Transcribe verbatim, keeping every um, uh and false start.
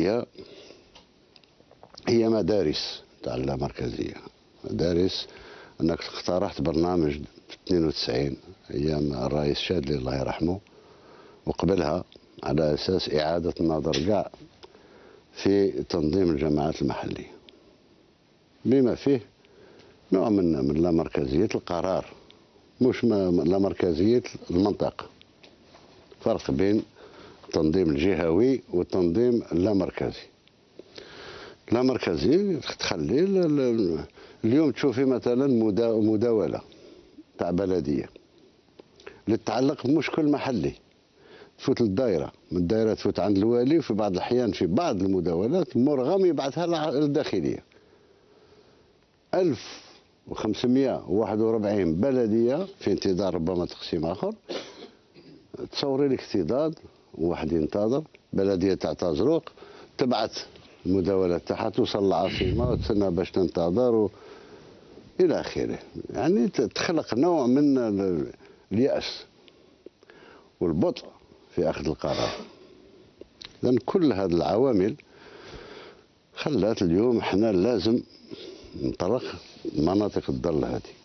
الشرقية هي مدارس تاع المركزية. مدارس انك اقترحت برنامج في اثنين وتسعين ايام الرئيس الشادلي الله يرحمه، وقبلها على اساس اعادة النظر كاع في تنظيم الجماعات المحلية، بما فيه نوع من من لامركزية القرار، مش لامركزية المنطقة. فرق بين التنظيم الجهوي والتنظيم اللامركزي. اللامركزي تخلي اليوم تشوفي مثلا مداولة تاع بلدية اللي تتعلق بمشكل محلي، تفوت للدائرة، من الدائرة تفوت عند الوالي، وفي بعض الأحيان في بعض المداولات مرغم يبعثها للداخلية. ألف وخمسمائة وواحد وأربعين بلدية في انتظار ربما تقسيم آخر. تصوري الاكتضاد، واحد ينتظر بلدية تاع تازروق تبعث المداولة تاعها، توصل للعاصمة وتسنى باش تنتظر و... إلى آخره. يعني تخلق نوع من اليأس والبطء في أخذ القرار. إذن كل هذه العوامل خلات اليوم احنا لازم نطرق مناطق الضل هذه.